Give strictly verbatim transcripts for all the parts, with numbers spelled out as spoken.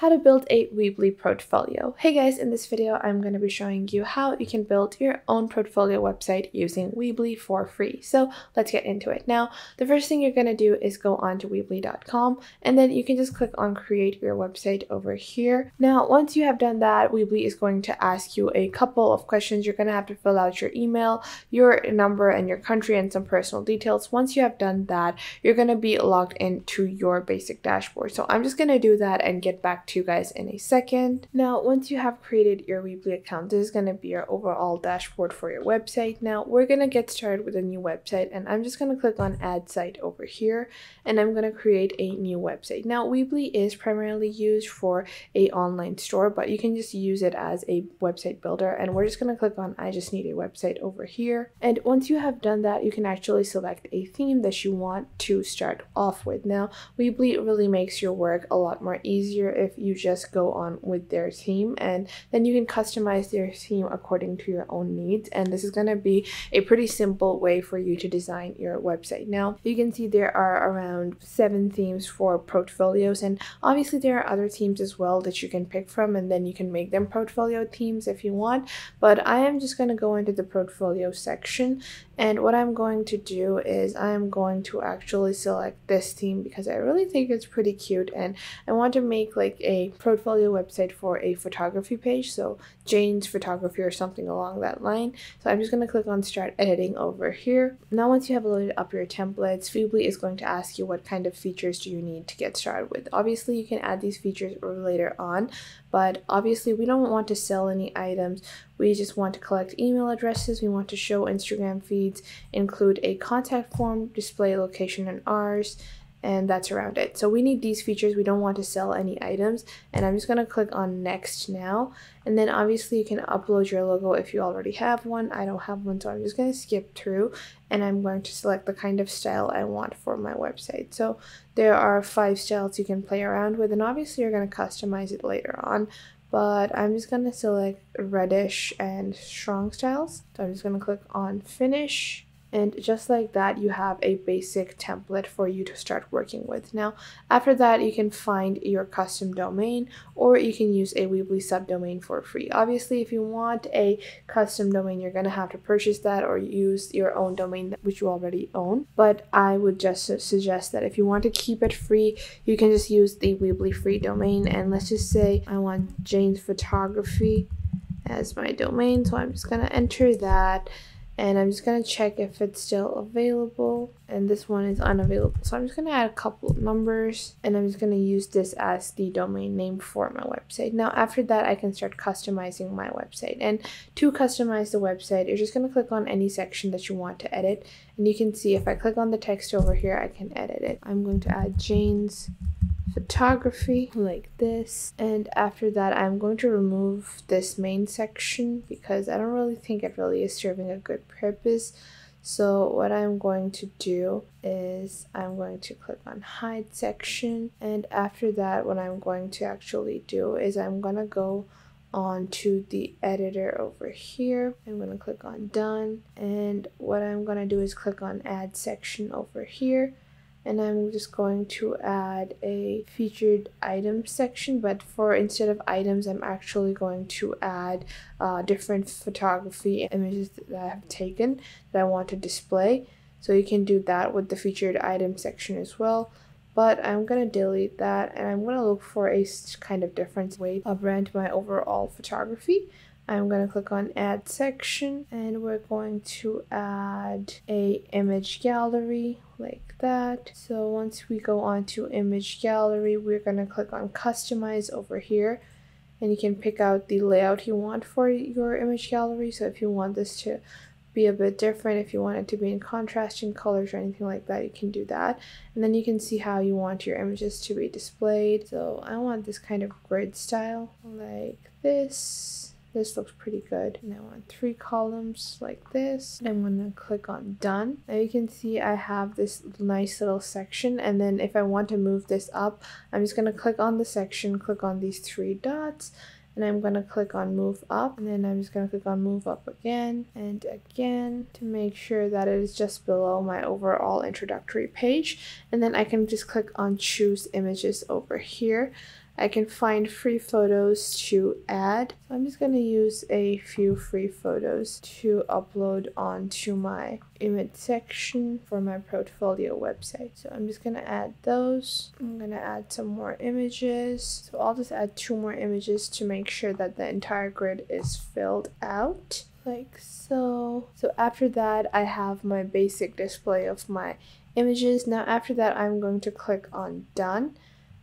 How to build a Weebly portfolio. Hey guys, in this video, I'm going to be showing you how you can build your own portfolio website using Weebly for free. So let's get into it. Now, the first thing you're going to do is go on to Weebly dot com, and then you can just click on create your website over here. Now, once you have done that, Weebly is going to ask you a couple of questions. You're going to have to fill out your email, your number, and your country, and some personal details. Once you have done that, you're going to be logged into your basic dashboard. So I'm just going to do that and get back to you guys in a second. Now, once you have created your Weebly account, this is going to be your overall dashboard for your website. Now, we're going to get started with a new website, and I'm just going to click on add site over here, and I'm going to create a new website. Now, Weebly is primarily used for a online store, but you can just use it as a website builder, and we're just going to click on I just need a website over here. And once you have done that, you can actually select a theme that you want to start off with. Now, Weebly really makes your work a lot more easier if you just go on with their theme, and then you can customize their theme according to your own needs, and this is going to be a pretty simple way for you to design your website. Now, you can see there are around seven themes for portfolios, and obviously there are other themes as well that you can pick from, and then you can make them portfolio themes if you want, but I am just going to go into the portfolio section, and what I'm going to do is I'm going to actually select this theme because I really think it's pretty cute, and I want to make like a portfolio website for a photography page, so Jane's photography or something along that line. So I'm just going to click on start editing over here. Now, once you have loaded up your templates, Weebly is going to ask you what kind of features do you need to get started with. Obviously, you can add these features later on, but obviously we don't want to sell any items. We just want to collect email addresses, we want to show Instagram feeds, include a contact form, display location and ours, and that's around it. So we need these features. We don't want to sell any items, and I'm just going to click on next now, and then obviously you can upload your logo if you already have one. I don't have one, so I'm just going to skip through, and I'm going to select the kind of style I want for my website. So there are five styles you can play around with, and obviously you're going to customize it later on, but I'm just going to select reddish and strong styles. So I'm just going to click on finish. And just like that, you have a basic template for you to start working with. Now, after that, you can find your custom domain, or you can use a Weebly subdomain for free. Obviously, if you want a custom domain, you're going to have to purchase that or use your own domain, which you already own. But I would just suggest that if you want to keep it free, you can just use the Weebly free domain. And let's just say I want Jane's Photography as my domain. So I'm just going to enter that. And I'm just going to check if it's still available. And this one is unavailable. So I'm just going to add a couple of numbers. And I'm just going to use this as the domain name for my website. Now, after that, I can start customizing my website. And to customize the website, you're just going to click on any section that you want to edit. And you can see if I click on the text over here, I can edit it. I'm going to add Jane's Photography like this, and after that I'm going to remove this main section because I don't really think it really is serving a good purpose. So what I'm going to do is I'm going to click on hide section, and after that what I'm going to actually do is I'm gonna go on to the editor over here. I'm gonna click on done, and what I'm gonna do is click on add section over here. And I'm just going to add a featured item section, but for instead of items, I'm actually going to add uh, different photography images that I have taken that I want to display. So you can do that with the featured item section as well. But I'm going to delete that, and I'm going to look for a kind of different way to brand my overall photography. I'm going to click on add section, and we're going to add a image gallery like that. So once we go on to image gallery, we're going to click on customize over here, and you can pick out the layout you want for your image gallery. So if you want this to be a bit different, if you want it to be in contrasting colors or anything like that, you can do that. And then you can see how you want your images to be displayed. So I want this kind of grid style like this. This looks pretty good, and I want three columns like this, and I'm going to click on done. Now you can see I have this nice little section, and then if I want to move this up, I'm just going to click on the section, click on these three dots, and I'm going to click on move up, and then I'm just going to click on move up again and again to make sure that it is just below my overall introductory page. And then I can just click on choose images over here. I can find free photos to add. So I'm just going to use a few free photos to upload onto my image section for my portfolio website. So I'm just going to add those. I'm going to add some more images. So I'll just add two more images to make sure that the entire grid is filled out. Like so. So after that, I have my basic display of my images. Now after that, I'm going to click on done.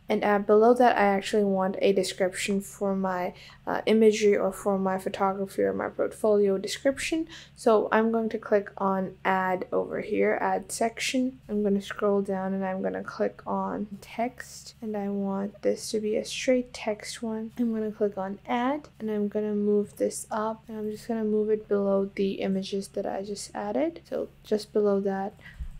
And uh, below that, I actually want a description for my uh, imagery or for my photography or my portfolio description. So I'm going to click on add over here, add section. I'm going to scroll down and I'm going to click on text. And I want this to be a straight text one. I'm going to click on add and I'm going to move this up. And I'm just going to move it below the images that I just added. So just below that,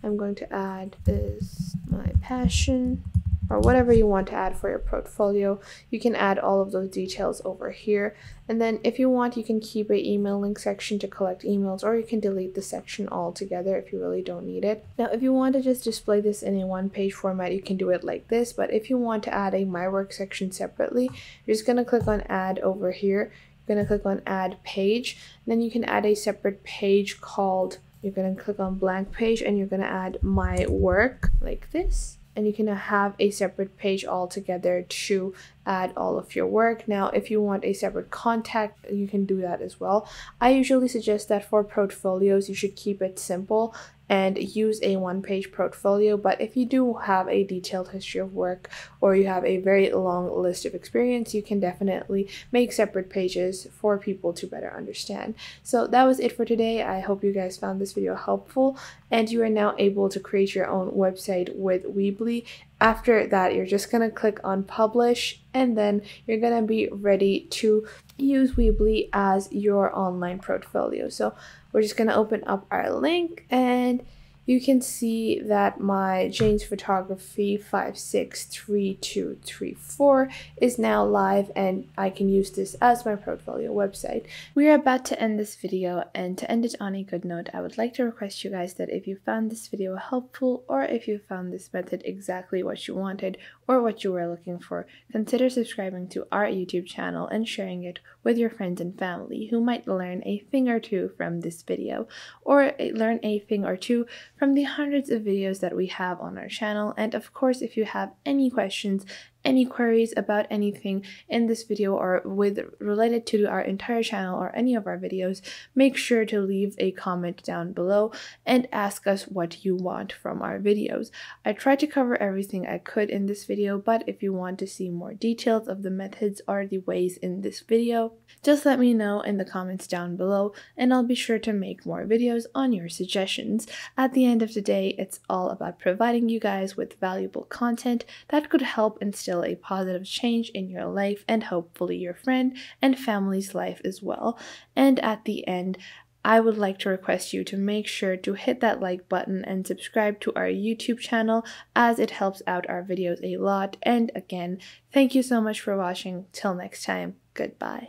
I'm going to add this, my passion, or whatever you want to add for your portfolio. You can add all of those details over here. And then if you want, you can keep an email link section to collect emails, or you can delete the section altogether if you really don't need it. Now, if you want to just display this in a one-page format, you can do it like this. But if you want to add a My Work section separately, you're just going to click on Add over here. You're going to click on Add Page. And then you can add a separate page called, you're going to click on Blank Page, and you're going to add My Work like this. And you can have a separate page altogether to add all of your work. Now, if you want a separate contact, you can do that as well. I usually suggest that for portfolios, you should keep it simple and use a one-page portfolio. But if you do have a detailed history of work, or you have a very long list of experience, you can definitely make separate pages for people to better understand. So that was it for today. I hope you guys found this video helpful, and you are now able to create your own website with Weebly. After that, you're just going to click on publish, and then you're going to be ready to use Weebly as your online portfolio. So we're just going to open up our link, and you can see that my Jane's Photography five six three two three four is now live, and I can use this as my portfolio website. We are about to end this video, and to end it on a good note, I would like to request you guys that if you found this video helpful, or if you found this method exactly what you wanted or what you were looking for, consider subscribing to our YouTube channel and sharing it with your friends and family who might learn a thing or two from this video, or learn a thing or two from the hundreds of videos that we have on our channel. And of course, if you have any questions, any queries about anything in this video or with related to our entire channel or any of our videos, make sure to leave a comment down below and ask us what you want from our videos. I tried to cover everything I could in this video, but if you want to see more details of the methods or the ways in this video, just let me know in the comments down below, and I'll be sure to make more videos on your suggestions. At the end of the day, it's all about providing you guys with valuable content that could help instill a positive change in your life, and hopefully your friend and family's life as well. And at the end, I would like to request you to make sure to hit that like button and subscribe to our YouTube channel, as it helps out our videos a lot. And again, thank you so much for watching. Till next time, goodbye.